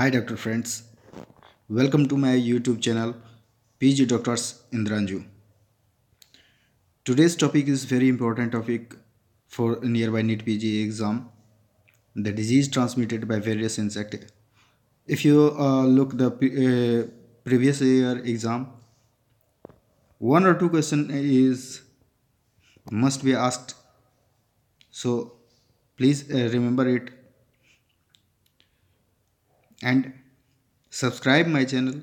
Hi doctor friends, welcome to my YouTube channel PG Doctors Indranju. Today's topic is very important topic for nearby NEET PG exam, the disease transmitted by various insects. If you look the previous year exam, one or two question is must be asked, so please remember it. And subscribe my channel,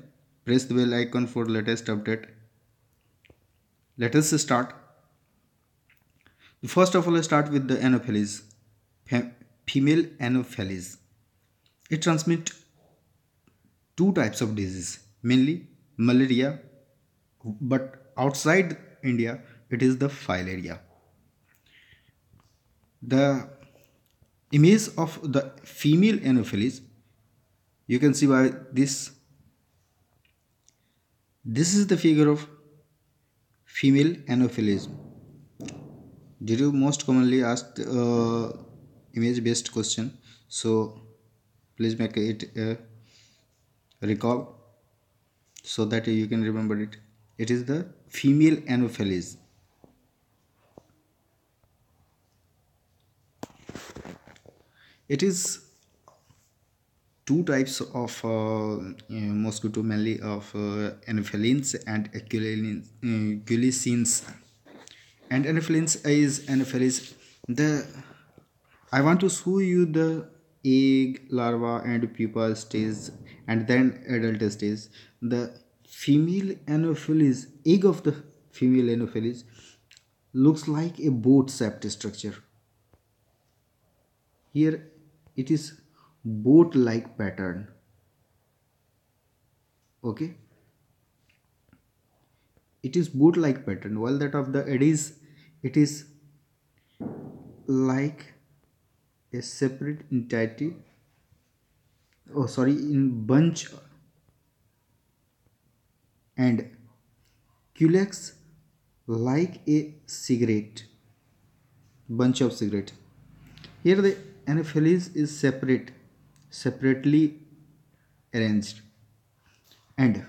press the bell icon for latest update. Let us start. First of all, I start with the anopheles, female anopheles. It transmits two types of disease, mainly malaria, but outside India it is the filaria. The image of the female anopheles you can see by this is the figure of female anopheles. Due to most commonly asked image based question, so please make it recall so that you can remember it. It is the female anopheles. It is two types of mosquito, mainly of anophelines and culicines. And anophelines is anopheles. I want to show you the egg, larva and pupa stage and then adult stage. The female anopheles, egg of the female anopheles looks like a boat-shaped structure. Here it is boat-like pattern. Okay, it is boat-like pattern, while that of the Aedes it is like a separate entity, in bunch. And culex like a cigarette, bunch of cigarette. Here the anopheles is separately arranged. And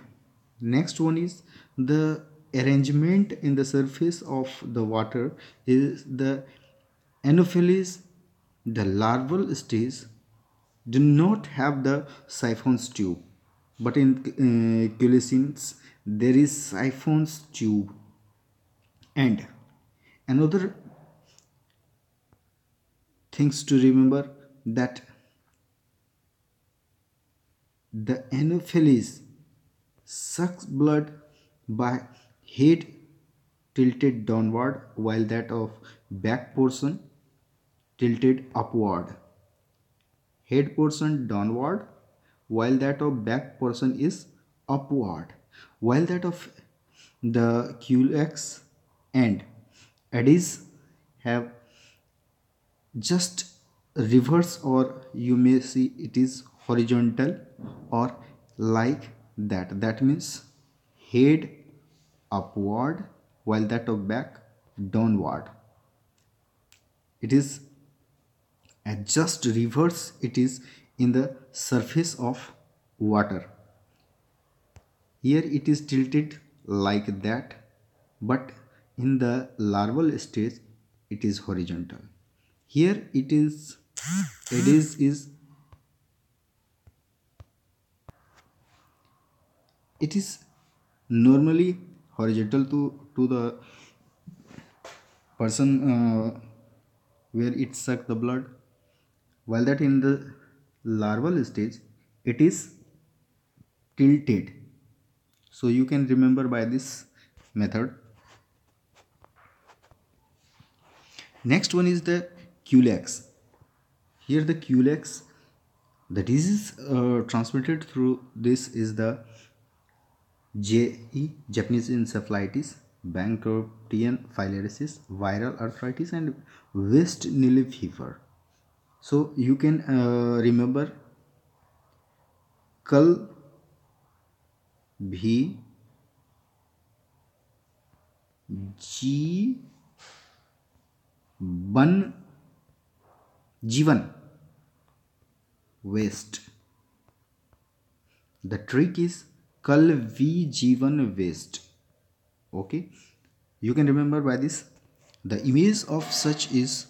next one is the arrangement in the surface of the water is the anopheles. The larval stage do not have the siphons tube, but in culicines there is siphons tube. And another things to remember that the anopheles sucks blood by head tilted downward, while that of back portion tilted upward. Head portion downward, while that of back portion is upward. While that of the culex and Aedes have just reverse, or you may see it is horizontal or like that. That means head upward, while that of back downward. It is at just reverse, it is in the surface of water. Here it is tilted like that, but in the larval stage it is horizontal. Here it is, Aedes is, it is normally horizontal to the person where it sucks the blood, while that in the larval stage it is tilted. So you can remember by this method. Next one is the culex. Here the culex, the disease transmitted through this is the JE, Japanese encephalitis, Bacterian filariasis, viral arthritis and West Nile fever. So you can remember कल भी जीवन waste The trick is culvijivan waste. Okay, you can remember by this. The image of such is,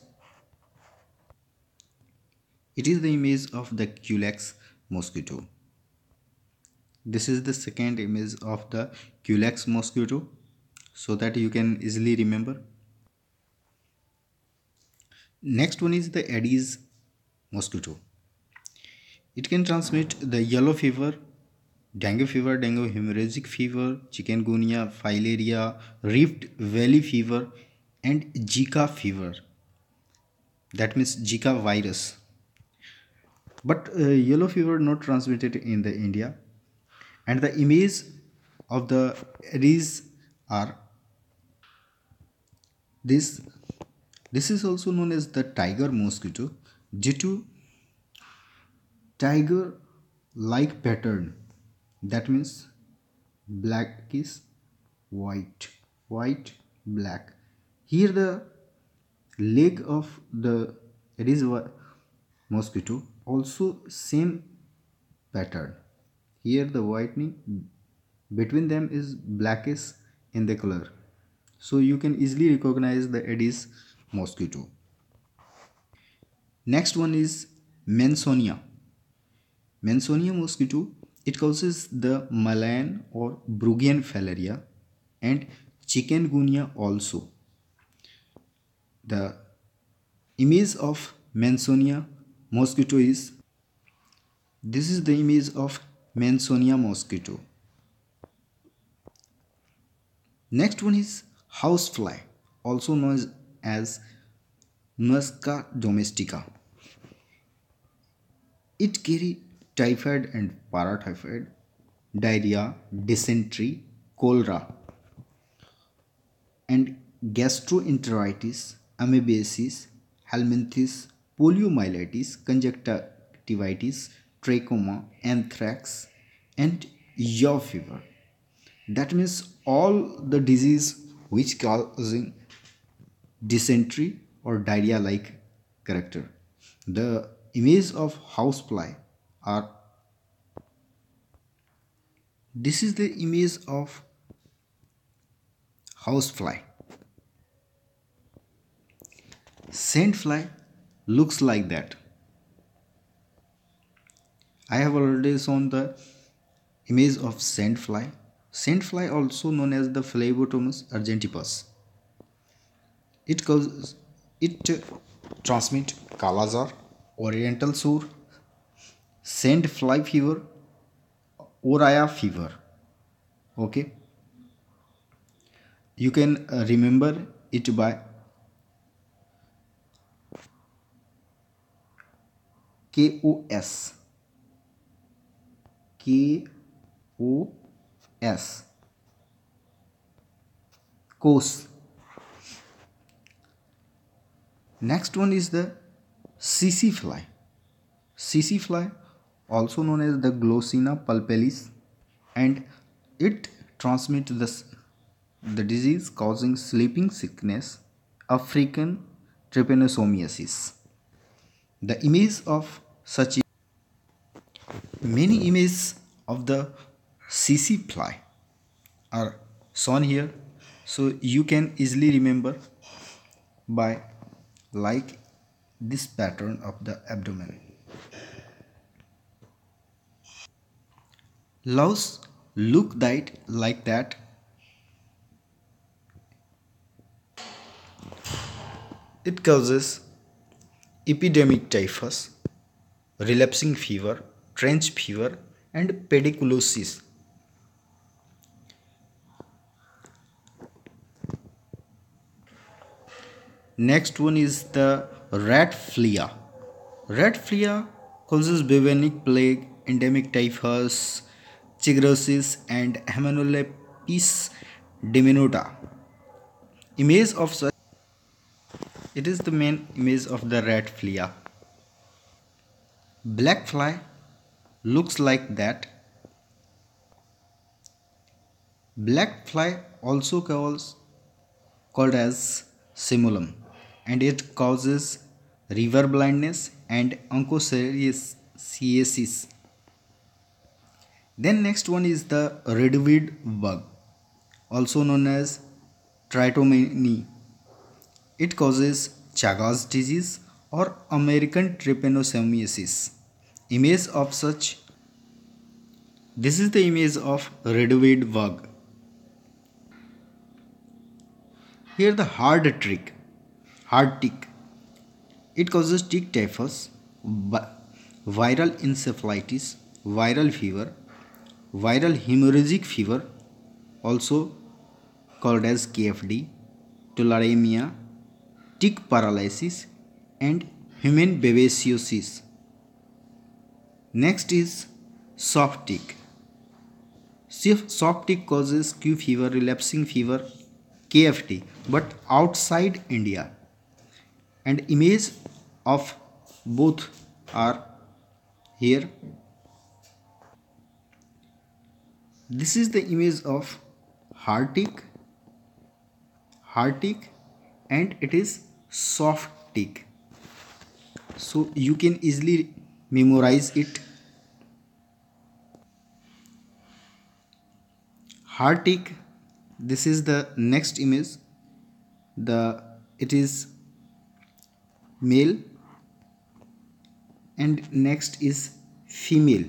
it is the image of the culex mosquito. This is the second image of the culex mosquito, so that you can easily remember. Next one is the Aedes mosquito. It can transmit the yellow fever, dengue fever, dengue hemorrhagic fever, chikungunya, filaria, Rift Valley fever and Zika fever, that means Zika virus. But yellow fever not transmitted in the India, and the image of the Aedes are this. This is also known as the tiger mosquito due to tiger like pattern, that means black is white, white, black. Here the leg of the Aedes mosquito also same pattern. Here the whitening between them is blackish in the color. So you can easily recognize the Aedes mosquito. Next one is Mansonia. Mansonia mosquito, it causes the Malayan or Brugian filaria and chikungunya also. The image of Mansonia mosquito is, this is the image of Mansonia mosquito. Next one is housefly, also known as Musca domestica. It carry typhoid and paratyphoid, diarrhea, dysentery, cholera and gastroenteritis, amoebiasis, helminthiasis, poliomyelitis, conjunctivitis, trachoma, anthrax and yellow fever. That means all the disease which causing dysentery or diarrhea like character. The image of housefly are, this is the image of housefly. Sandfly looks like that. I have already shown the image of sandfly. Sandfly also known as the phlebotomus argentipes. It transmit kala azar, oriental sore, sandfly fever, oria fever. Okay, you can remember it by KOS. KOS. Cos. Next one is the CC fly. CC fly also known as the Glossina palpalis, and it transmits the disease causing sleeping sickness, African trypanosomiasis. The image of such, many images of the CC fly are shown here, so you can easily remember by like this pattern of the abdomen. Louse look died like that. It causes epidemic typhus, relapsing fever, trench fever and pediculosis. Next one is the rat flea. Rat flea causes bubonic plague, endemic typhus, chiggers and Hymenolepis diminuta. Image of such, it is the main image of the rat flea. Black fly looks like that. Black fly also called as simulium, and it causes river blindness and onchocerciasis. Then next one is the redweed bug, also known as Tritomani. It causes Chagas disease or American trypanosomiasis. Image of such. This is the image of redweed bug. Here the hard tick. It causes tick typhus, viral encephalitis, viral fever, viral hemorrhagic fever, also called as KFD, tularemia, tick paralysis, and human babesiosis. Next is soft tick. Soft tick causes Q fever, relapsing fever, KFD, but outside India. And image of both are here. This is the image of hard tick, and it is soft tick. So you can easily memorize it. Hard tick. This is the next image. It is male, and next is female.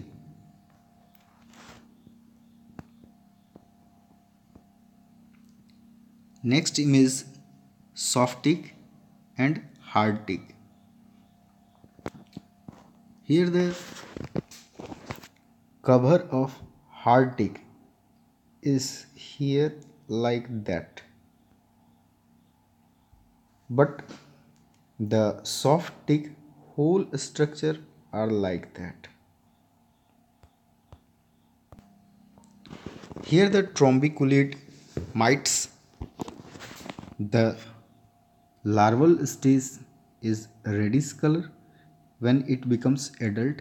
Next image soft tick and hard tick. Here the cover of hard tick is here like that, but the soft tick whole structure are like that. Here the trombiculid mites. The larval stage is reddish color. When it becomes adult,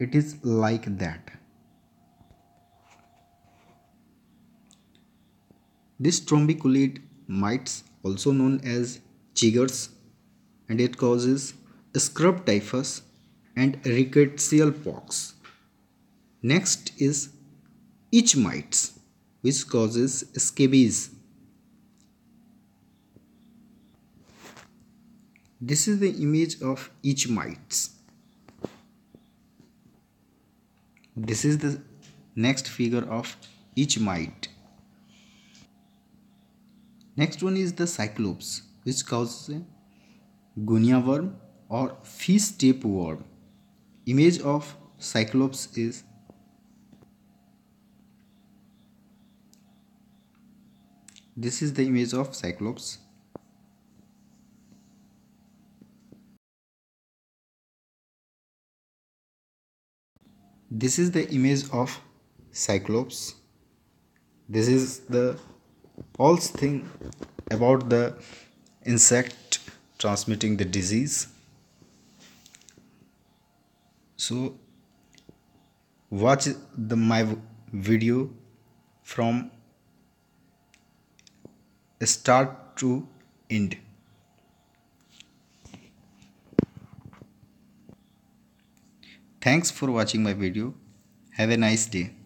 it is like that. This trombiculid mites, also known as chiggers, and it causes scrub typhus and rickettsial pox. Next is itch mites, which causes scabies. This is the image of itch mites. This is the next figure of itch mite. Next one is the Cyclops, which causes gunya worm or fish tape worm. Image of Cyclops is this is the image of Cyclops. This is the image of Cyclops. This is the all thing about the insect transmitting the disease. So watch my video from start to end. Thanks for watching my video. Have a nice day.